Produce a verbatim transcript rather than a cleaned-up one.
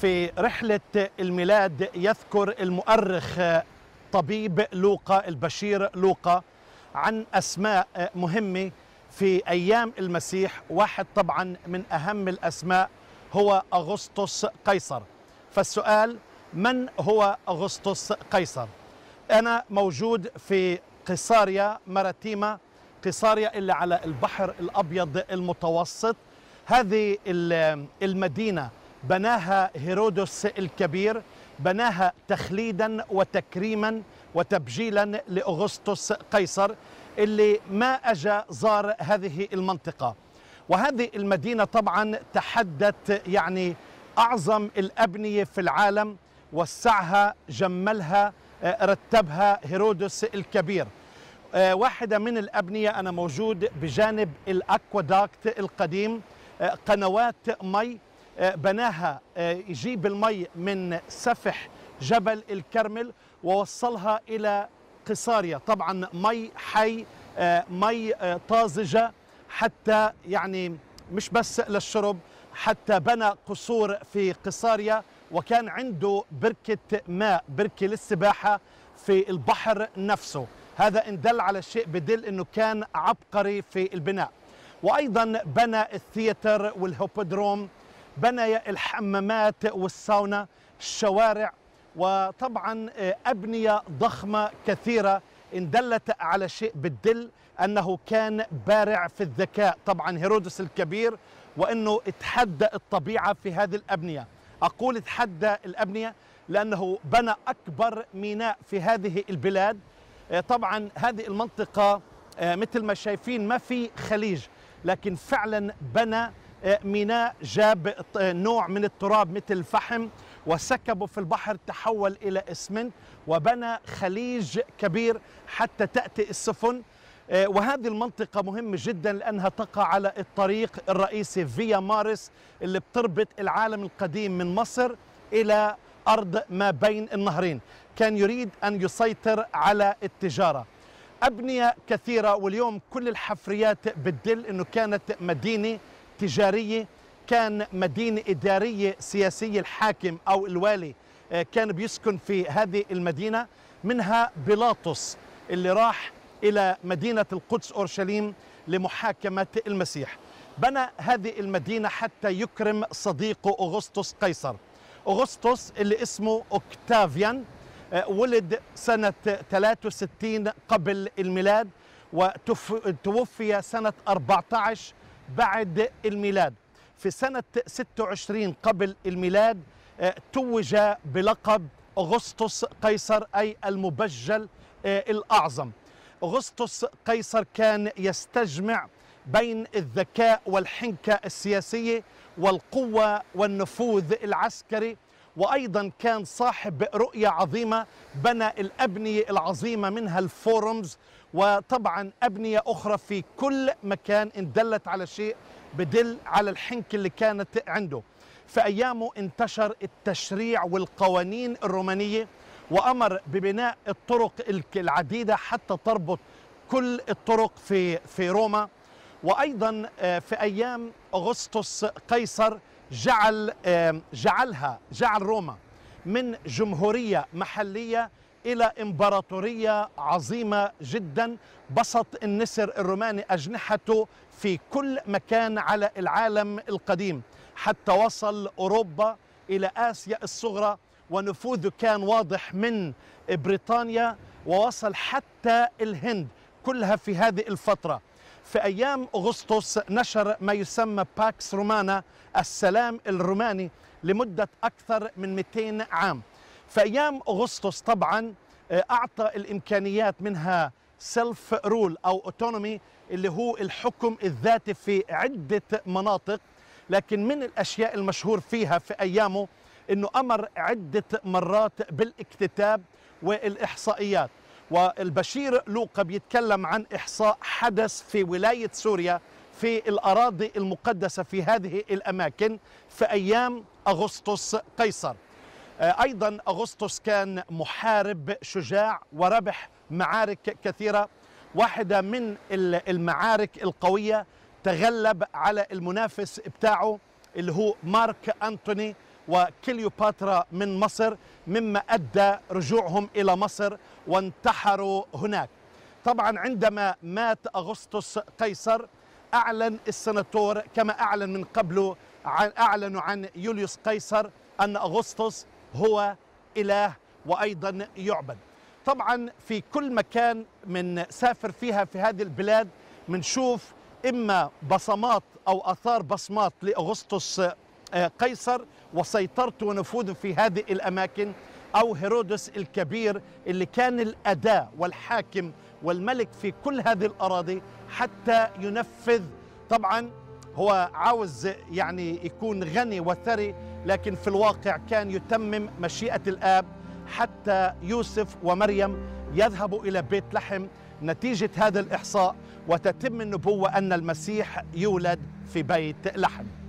في رحلة الميلاد يذكر المؤرخ طبيب لوقا البشير لوقا عن أسماء مهمة في أيام المسيح. واحد طبعا من أهم الأسماء هو أغسطس قيصر. فالسؤال: من هو أغسطس قيصر؟ أنا موجود في قيصاريا مراتيما، قيصاريا اللي على البحر الأبيض المتوسط. هذه المدينة بناها هيرودوس الكبير، بناها تخليدا وتكريما وتبجيلا لأغسطس قيصر اللي ما أجا زار هذه المنطقة. وهذه المدينة طبعا تحدت يعني أعظم الأبنية في العالم، وسعها، جملها، رتبها هيرودوس الكبير. واحدة من الأبنية أنا موجود بجانب الأكواداكت القديم، قنوات مي بناها، يجيب المي من سفح جبل الكرمل ووصلها إلى قيصاريا. طبعا مي حي، مي طازجة، حتى يعني مش بس للشرب، حتى بنى قصور في قيصاريا، وكان عنده بركة ماء، بركة للسباحة في البحر نفسه. هذا إن دل على شيء بدل أنه كان عبقري في البناء. وأيضا بنى الثياتر والهوبودروم، بنى الحمامات والساونا، الشوارع، وطبعا أبنية ضخمة كثيرة إن دلت على شيء بدل أنه كان بارع في الذكاء طبعا هيرودوس الكبير، وأنه اتحدى الطبيعة في هذه الأبنية. أقول اتحدى الأبنية لأنه بنى أكبر ميناء في هذه البلاد. طبعا هذه المنطقة مثل ما شايفين ما في خليج، لكن فعلا بنى ميناء، جاب نوع من التراب مثل الفحم وسكبه في البحر، تحول إلى إسمنت، وبنى خليج كبير حتى تأتي السفن. وهذه المنطقة مهمة جدا لأنها تقع على الطريق الرئيسي فيا مارس اللي بتربط العالم القديم من مصر إلى أرض ما بين النهرين. كان يريد أن يسيطر على التجارة. أبنية كثيرة، واليوم كل الحفريات بتدل أنه كانت مدينة تجارية، كان مدينة إدارية سياسية. الحاكم أو الوالي كان بيسكن في هذه المدينة. منها بيلاطس اللي راح إلى مدينة القدس أورشليم لمحاكمة المسيح. بنى هذه المدينة حتى يكرم صديقه أغسطس قيصر. أغسطس اللي اسمه أوكتافيان ولد سنة ثلاثة وستين قبل الميلاد، وتوفي سنة أربعة عشر بعد الميلاد. في سنة ستة وعشرين قبل الميلاد توج بلقب أغسطس قيصر، أي المبجل الأعظم. أغسطس قيصر كان يستجمع بين الذكاء والحنكة السياسية والقوة والنفوذ العسكري، وأيضا كان صاحب رؤية عظيمة. بنى الأبنية العظيمة، منها الفورمز، وطبعا أبنية أخرى في كل مكان إن دلت على شيء بدل على الحنكة اللي كانت عنده. في أيامه انتشر التشريع والقوانين الرومانية، وأمر ببناء الطرق العديدة حتى تربط كل الطرق في في روما. وأيضا في أيام أغسطس قيصر جعل جعلها جعل روما من جمهورية محلية إلى إمبراطورية عظيمة جدا. بسط النسر الروماني أجنحته في كل مكان على العالم القديم، حتى وصل أوروبا إلى آسيا الصغرى، ونفوذه كان واضح من بريطانيا ووصل حتى الهند، كلها في هذه الفترة. في أيام أغسطس نشر ما يسمى باكس رومانا، السلام الروماني، لمدة أكثر من مئتين عام. في أيام أغسطس طبعا أعطى الإمكانيات، منها سيلف رول أو أوتونومي اللي هو الحكم الذاتي في عدة مناطق. لكن من الأشياء المشهور فيها في أيامه أنه أمر عدة مرات بالاكتتاب والإحصائيات. والبشير لوقا بيتكلم عن إحصاء حدث في ولاية سوريا في الأراضي المقدسة في هذه الأماكن في أيام أغسطس قيصر. أيضا أغسطس كان محارب شجاع وربح معارك كثيرة. واحدة من المعارك القوية تغلب على المنافس بتاعه اللي هو مارك أنطوني، وكليوباترا من مصر، مما أدى رجوعهم إلى مصر وانتحروا هناك. طبعا عندما مات أغسطس قيصر أعلن السناتور كما أعلن من قبله، أعلنوا عن يوليوس قيصر أن أغسطس هو إله وأيضا يعبد. طبعا في كل مكان من سافر فيها في هذه البلاد منشوف إما بصمات أو أثار بصمات لأغسطس قيصر وسيطرته ونفوذه في هذه الأماكن، أو هيرودوس الكبير اللي كان الأداة والحاكم والملك في كل هذه الأراضي حتى ينفذ. طبعا هو عاوز يعني يكون غني وثري، لكن في الواقع كان يتمم مشيئة الآب حتى يوسف ومريم يذهبوا إلى بيت لحم نتيجة هذا الإحصاء، وتتم النبوة أن المسيح يولد في بيت لحم.